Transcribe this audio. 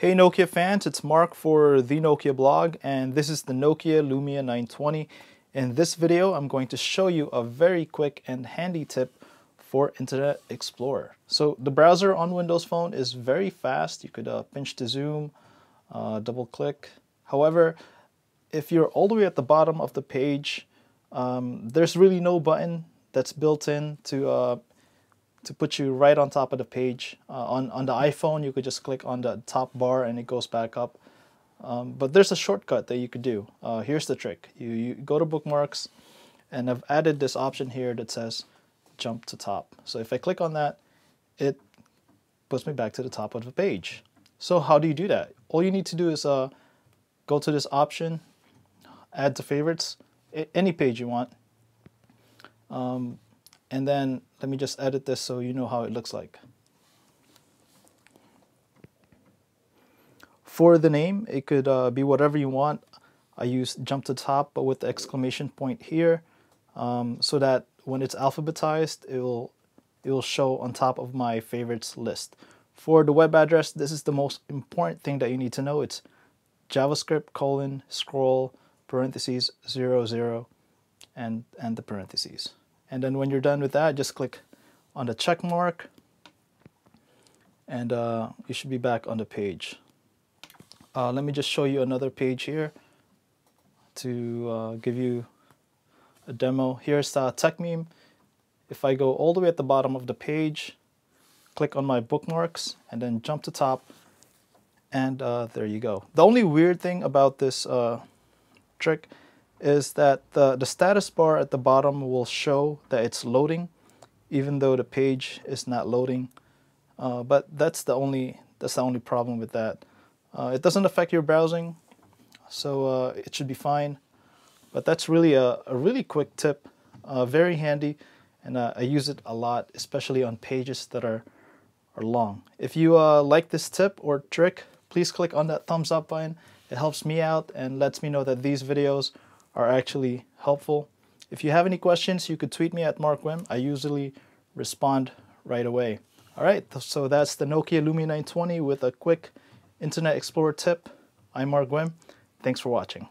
Hey Nokia fans, it's Mark for the Nokia blog, and this is the Nokia Lumia 920. In this video, I'm going to show you a very quick and handy tip for Internet Explorer. So the browser on Windows Phone is very fast. You could pinch to zoom, double click. However, if you're all the way at the bottom of the page, there's really no button that's built in to put you right on top of the page. On the iPhone, you could just click on the top bar and it goes back up. But there's a shortcut that you could do. Here's the trick. You go to bookmarks, and I've added this option here that says jump to top. So if I click on that, it puts me back to the top of the page. So how do you do that? All you need to do is go to this option, add to favorites, any page you want. And then let me just edit this so you know how it looks like. For the name, it could be whatever you want. I use jump to top, but with the exclamation point here, so that when it's alphabetized, it will show on top of my favorites list. For the web address, this is the most important thing that you need to know. It's javascript::scroll(0,0), and the parentheses. And then when you're done with that, just click on the check mark, and you should be back on the page. Let me just show you another page here to give you a demo. Here's Techmeme. If I go all the way at the bottom of the page, click on my bookmarks, and then jump to top, and there you go. The only weird thing about this trick is that the status bar at the bottom will show that it's loading, even though the page is not loading. But that's the only problem with that. It doesn't affect your browsing, so it should be fine. But that's really a really quick tip, very handy, and I use it a lot, especially on pages that are long. If you like this tip or trick, please click on that thumbs up button. It helps me out and lets me know that these videos are actually helpful. If you have any questions, you could tweet me at Mark Guim. I usually respond right away. All right, so that's the Nokia Lumia 920 with a quick Internet Explorer tip. I'm Mark Guim. Thanks for watching.